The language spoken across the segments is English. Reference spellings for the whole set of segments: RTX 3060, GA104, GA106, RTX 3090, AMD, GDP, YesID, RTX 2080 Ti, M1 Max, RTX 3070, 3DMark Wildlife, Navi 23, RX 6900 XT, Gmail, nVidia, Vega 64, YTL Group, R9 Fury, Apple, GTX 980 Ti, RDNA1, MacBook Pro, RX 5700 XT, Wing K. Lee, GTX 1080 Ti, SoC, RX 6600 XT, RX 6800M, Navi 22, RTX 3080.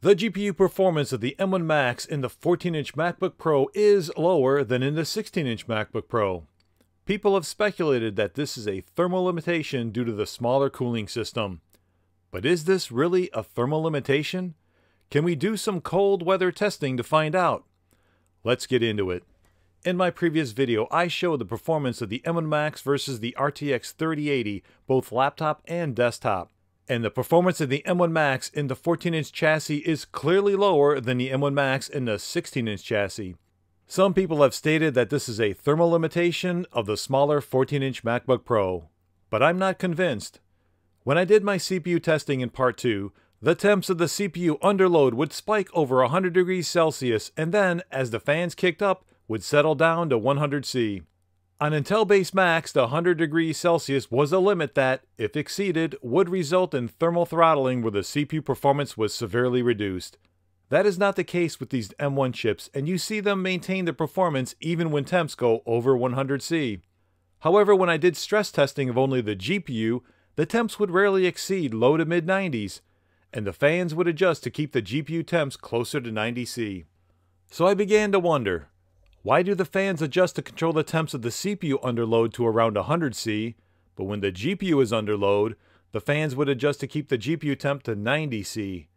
The GPU performance of the M1 Max in the 14-inch MacBook Pro is lower than in the 16-inch MacBook Pro. People have speculated that this is a thermal limitation due to the smaller cooling system. But is this really a thermal limitation? Can we do some cold weather testing to find out? Let's get into it. In my previous video, I showed the performance of the M1 Max versus the RTX 3080, both laptop and desktop. And the performance of the M1 Max in the 14-inch chassis is clearly lower than the M1 Max in the 16-inch chassis. Some people have stated that this is a thermal limitation of the smaller 14-inch MacBook Pro, but I'm not convinced. When I did my CPU testing in part 2, the temps of the CPU under load would spike over 100 degrees Celsius and then, as the fans kicked up, would settle down to 100 C. On Intel-based Macs, the 100 degrees Celsius was a limit that, if exceeded, would result in thermal throttling where the CPU performance was severely reduced. That is not the case with these M1 chips, and you see them maintain their performance even when temps go over 100 C. However, when I did stress testing of only the GPU, the temps would rarely exceed low to mid 90s, and the fans would adjust to keep the GPU temps closer to 90 C. So I began to wonder, why do the fans adjust to control the temps of the CPU under load to around 100 C, but when the GPU is under load, the fans would adjust to keep the GPU temp to 90 C?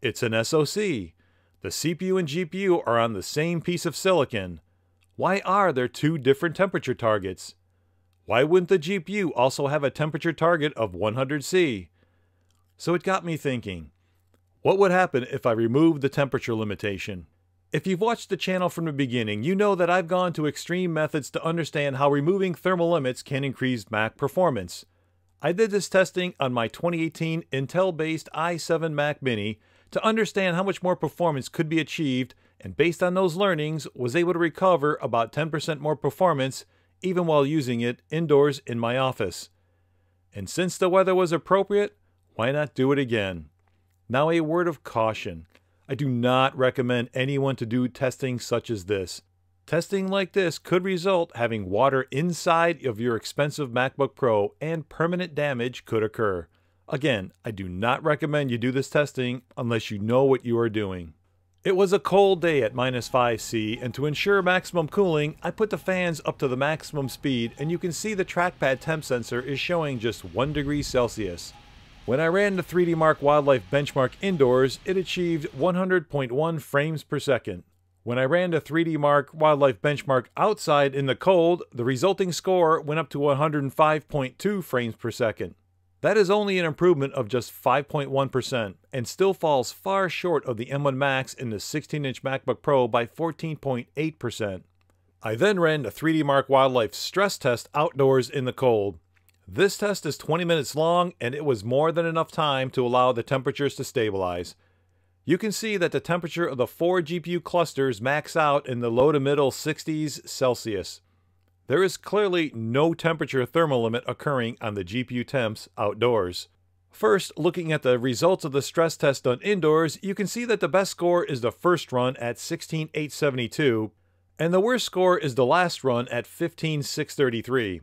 It's an SoC. The CPU and GPU are on the same piece of silicon. Why are there two different temperature targets? Why wouldn't the GPU also have a temperature target of 100 C? So it got me thinking, what would happen if I removed the temperature limitation? If you've watched the channel from the beginning, you know that I've gone to extreme methods to understand how removing thermal limits can increase Mac performance. I did this testing on my 2018 Intel-based i7 Mac Mini to understand how much more performance could be achieved, and based on those learnings, was able to recover about 10% more performance even while using it indoors in my office. And since the weather was appropriate, why not do it again? Now, a word of caution. I do not recommend anyone to do testing such as this. Testing like this could result having water inside of your expensive MacBook Pro, and permanent damage could occur. Again, I do not recommend you do this testing unless you know what you are doing. It was a cold day at -5 C, and to ensure maximum cooling, I put the fans up to the maximum speed, and you can see the trackpad temp sensor is showing just 1 degree Celsius. When I ran the 3DMark Wildlife benchmark indoors, it achieved 100.1 frames per second. When I ran the 3DMark Wildlife benchmark outside in the cold, the resulting score went up to 105.2 frames per second. That is only an improvement of just 5.1% and still falls far short of the M1 Max in the 16-inch MacBook Pro by 14.8%. I then ran the 3DMark Wildlife stress test outdoors in the cold. This test is 20 minutes long, and it was more than enough time to allow the temperatures to stabilize. You can see that the temperature of the 4 GPU clusters max out in the low to middle 60s Celsius. There is clearly no temperature thermal limit occurring on the GPU temps outdoors. First, looking at the results of the stress test done indoors, you can see that the best score is the first run at 16872, and the worst score is the last run at 15633.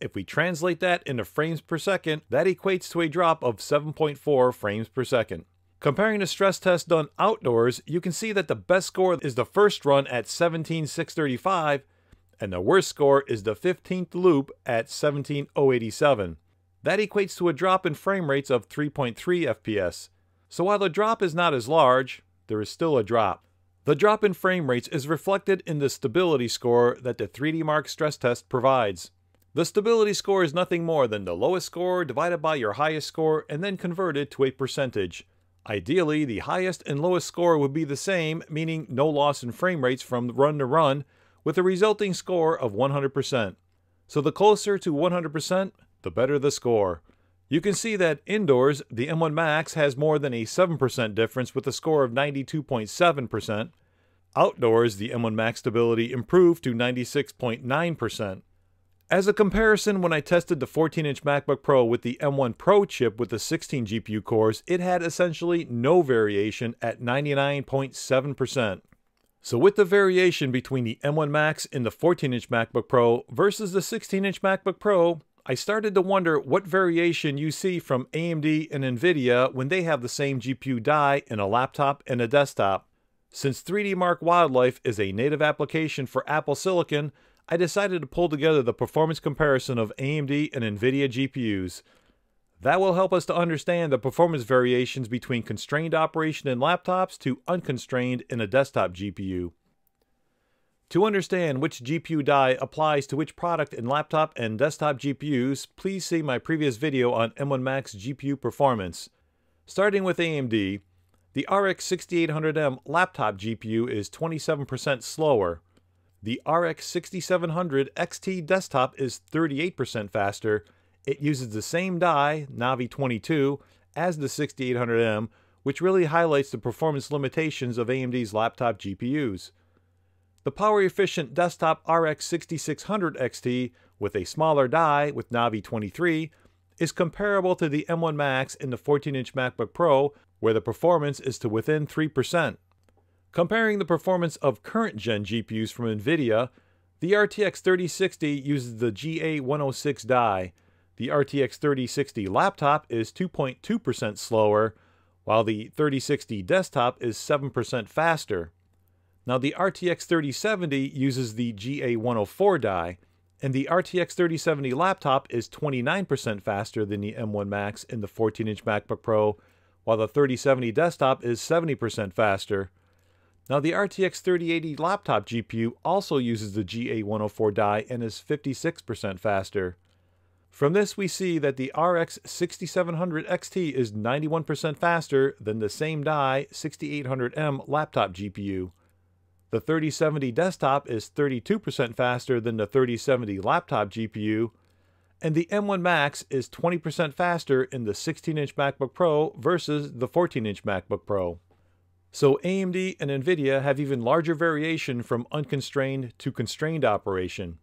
If we translate that into frames per second, that equates to a drop of 7.4 frames per second. Comparing the stress test done outdoors, you can see that the best score is the first run at 17635, and the worst score is the 15th loop at 17087. That equates to a drop in frame rates of 3.3 FPS. So while the drop is not as large, there is still a drop. The drop in frame rates is reflected in the stability score that the 3DMark stress test provides. The stability score is nothing more than the lowest score divided by your highest score and then converted to a percentage. Ideally, the highest and lowest score would be the same, meaning no loss in frame rates from run to run, with a resulting score of 100%. So the closer to 100%, the better the score. You can see that indoors, the M1 Max has more than a 7% difference with a score of 92.7%. Outdoors, the M1 Max stability improved to 96.9%. As a comparison, when I tested the 14-inch MacBook Pro with the M1 Pro chip with the 16 GPU cores, it had essentially no variation at 99.7%. So with the variation between the M1 Max in the 14-inch MacBook Pro versus the 16-inch MacBook Pro, I started to wonder what variation you see from AMD and NVIDIA when they have the same GPU die in a laptop and a desktop. Since 3DMark Wildlife is a native application for Apple Silicon, I decided to pull together the performance comparison of AMD and NVIDIA GPUs. That will help us to understand the performance variations between constrained operation in laptops to unconstrained in a desktop GPU. To understand which GPU die applies to which product in laptop and desktop GPUs, please see my previous video on M1 Max GPU performance. Starting with AMD, the RX 6800M laptop GPU is 27% slower. The RX 6700 XT desktop is 38% faster. It uses the same die, Navi 22, as the 6800M, which really highlights the performance limitations of AMD's laptop GPUs. The power-efficient desktop RX 6600 XT with a smaller die with Navi 23 is comparable to the M1 Max in the 14-inch MacBook Pro, where the performance is to within 3%. Comparing the performance of current-gen GPUs from NVIDIA, the RTX 3060 uses the GA106 die. The RTX 3060 laptop is 2.2% slower, while the 3060 desktop is 7% faster. Now the RTX 3070 uses the GA104 die, and the RTX 3070 laptop is 29% faster than the M1 Max in the 14-inch MacBook Pro, while the 3070 desktop is 70% faster. Now the RTX 3080 laptop GPU also uses the GA104 die and is 56% faster. From this we see that the RX 6700 XT is 91% faster than the same die 6800M laptop GPU. The 3070 desktop is 32% faster than the 3070 laptop GPU, and the M1 Max is 20% faster in the 16-inch MacBook Pro versus the 14-inch MacBook Pro. So AMD and NVIDIA have even larger variation from unconstrained to constrained operation.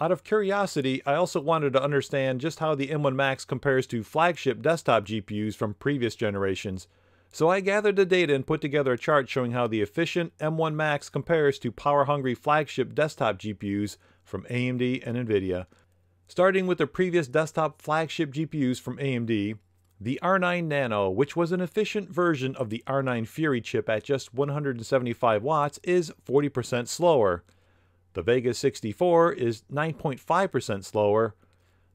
Out of curiosity, I also wanted to understand just how the M1 Max compares to flagship desktop GPUs from previous generations. So I gathered the data and put together a chart showing how the efficient M1 Max compares to power-hungry flagship desktop GPUs from AMD and NVIDIA. Starting with the previous desktop flagship GPUs from AMD, the R9 Nano, which was an efficient version of the R9 Fury chip at just 175 watts, is 40% slower. The Vega 64 is 9.5% slower.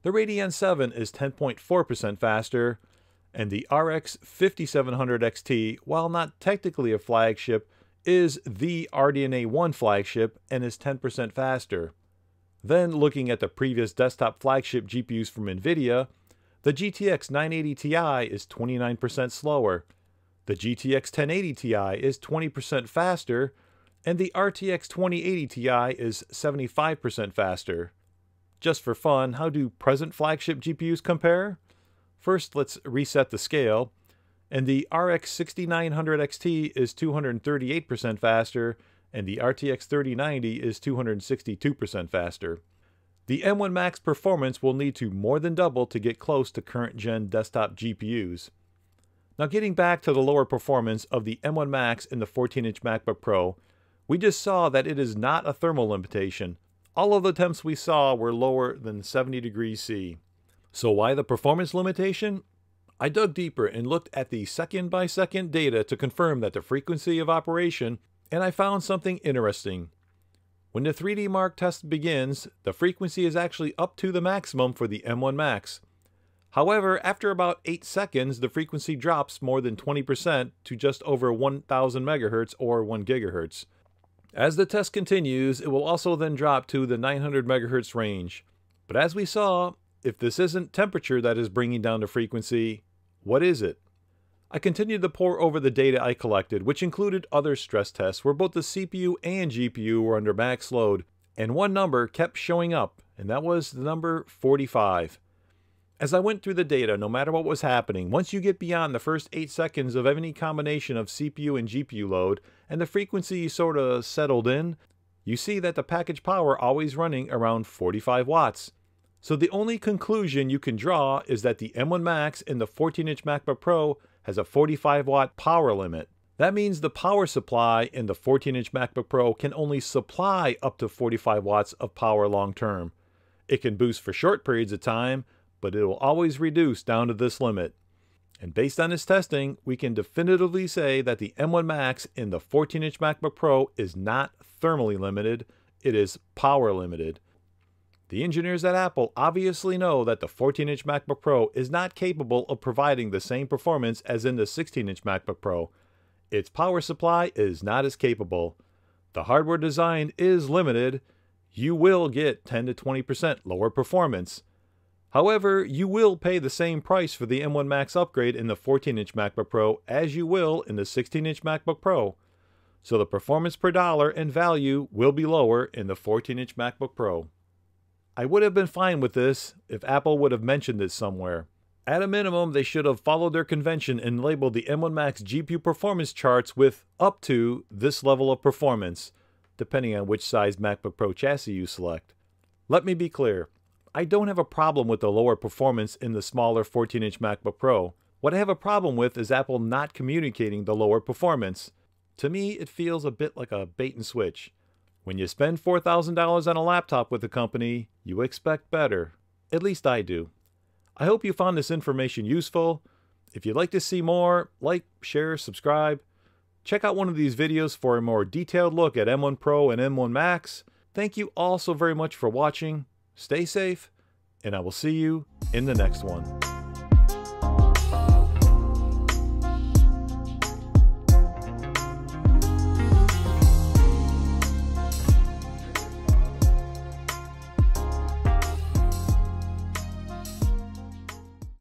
The Radeon 7 is 10.4% faster. And the RX 5700 XT, while not technically a flagship, is the RDNA1 flagship and is 10% faster. Then looking at the previous desktop flagship GPUs from NVIDIA, the GTX 980 Ti is 29% slower, the GTX 1080 Ti is 20% faster, and the RTX 2080 Ti is 75% faster. Just for fun, how do present flagship GPUs compare? First, let's reset the scale, and the RX 6900 XT is 238% faster, and the RTX 3090 is 262% faster. The M1 Max performance will need to more than double to get close to current-gen desktop GPUs. Now getting back to the lower performance of the M1 Max in the 14-inch MacBook Pro, we just saw that it is not a thermal limitation. All of the temps we saw were lower than 70 degrees C. So why the performance limitation? I dug deeper and looked at the second-by-second data to confirm that the frequency of operation, and I found something interesting. When the 3DMark test begins, the frequency is actually up to the maximum for the M1 Max. However, after about 8 seconds, the frequency drops more than 20% to just over 1000 MHz or 1 GHz. As the test continues, it will also then drop to the 900 MHz range. But as we saw, if this isn't temperature that is bringing down the frequency, what is it? I continued to pore over the data I collected, which included other stress tests where both the CPU and GPU were under max load, and one number kept showing up, and that was the number 45. As I went through the data, no matter what was happening, once you get beyond the first 8 seconds of any combination of CPU and GPU load, and the frequency sort of settled in, you see that the package power always running around 45 watts. So the only conclusion you can draw is that the M1 Max in the 14-inch MacBook Pro has a 45-watt power limit. That means the power supply in the 14-inch MacBook Pro can only supply up to 45 watts of power long-term. It can boost for short periods of time, but it will always reduce down to this limit. And based on this testing, we can definitively say that the M1 Max in the 14-inch MacBook Pro is not thermally limited, it is power limited. The engineers at Apple obviously know that the 14-inch MacBook Pro is not capable of providing the same performance as in the 16-inch MacBook Pro. Its power supply is not as capable. The hardware design is limited. You will get 10 to 20% lower performance. However, you will pay the same price for the M1 Max upgrade in the 14-inch MacBook Pro as you will in the 16-inch MacBook Pro. So the performance per dollar and value will be lower in the 14-inch MacBook Pro. I would have been fine with this if Apple would have mentioned this somewhere. At a minimum, they should have followed their convention and labeled the M1 Max GPU performance charts with up to this level of performance, depending on which size MacBook Pro chassis you select. Let me be clear. I don't have a problem with the lower performance in the smaller 14-inch MacBook Pro. What I have a problem with is Apple not communicating the lower performance. To me, it feels a bit like a bait and switch. When you spend $4,000 on a laptop with a company, you expect better. At least I do. I hope you found this information useful. If you'd like to see more, like, share, subscribe. Check out one of these videos for a more detailed look at M1 Pro and M1 Max. Thank you all so very much for watching. Stay safe, and I will see you in the next one.